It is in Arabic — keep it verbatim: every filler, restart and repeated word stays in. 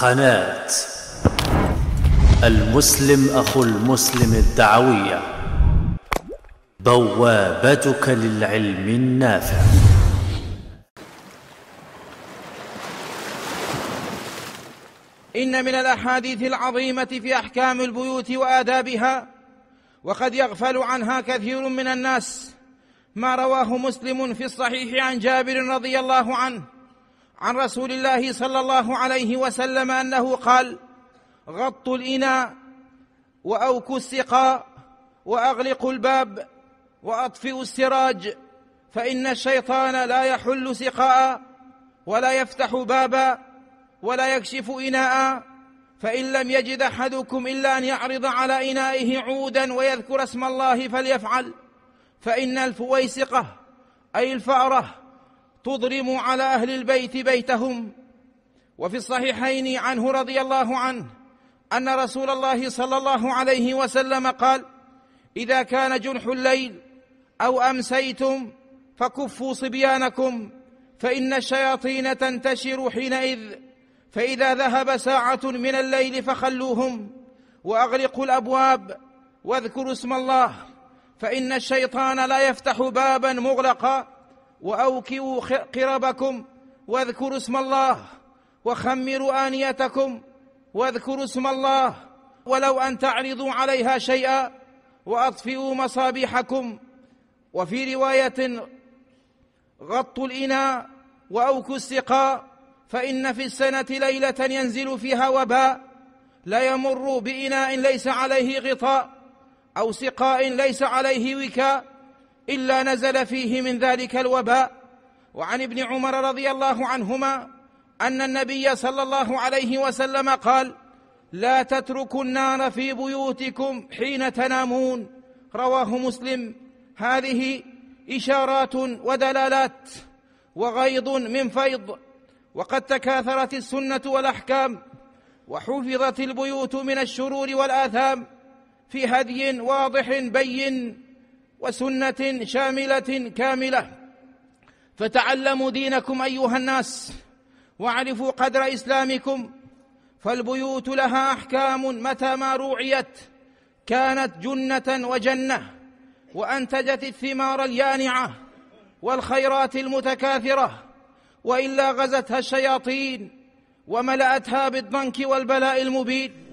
قناة المسلم أخو المسلم الدعوية، بوابتك للعلم النافع. إن من الأحاديث العظيمة في أحكام البيوت وآدابها، وقد يغفل عنها كثير من الناس، ما رواه مسلم في الصحيح عن جابر رضي الله عنه عن رسول الله صلى الله عليه وسلم أنه قال: غطوا الإناء وأوكوا السقاء وأغلقوا الباب وأطفئوا السراج، فإن الشيطان لا يحل سقاء ولا يفتح بابا ولا يكشف إناء، فإن لم يجد أحدكم إلا أن يعرض على إنائه عودا ويذكر اسم الله فليفعل، فإن الفويسقة أي الفأرة تضرم على أهل البيت بيتهم. وفي الصحيحين عنه رضي الله عنه أن رسول الله صلى الله عليه وسلم قال: إذا كان جنح الليل أو أمسيتم فكفوا صبيانكم، فإن الشياطين تنتشر حينئذ، فإذا ذهب ساعة من الليل فخلوهم، وأغلقوا الأبواب واذكروا اسم الله، فإن الشيطان لا يفتح بابا مغلقا، وأوكئوا قربكم واذكروا اسم الله، وخمروا آنيتكم واذكروا اسم الله، ولو أن تعرضوا عليها شيئا، وأطفئوا مصابيحكم. وفي رواية: غطوا الإناء وأوكوا السقاء، فإن في السنة ليلة ينزل فيها وباء لا يمر بإناء ليس عليه غطاء أو سقاء ليس عليه وكاء إلا نزل فيه من ذلك الوباء. وعن ابن عمر رضي الله عنهما أن النبي صلى الله عليه وسلم قال: لا تتركوا النار في بيوتكم حين تنامون، رواه مسلم. هذه إشارات ودلالات وغيض من فيض، وقد تكاثرت السنة والأحكام، وحفظت البيوت من الشرور والآثام في هدي واضح بين وسنة شاملة كاملة. فتعلموا دينكم أيها الناس، واعرفوا قدر إسلامكم، فالبيوت لها أحكام متى ما روعيت كانت جنة وجنة، وأنتجت الثمار اليانعة والخيرات المتكاثرة، وإلا غزتها الشياطين وملأتها بالضنك والبلاء المبين.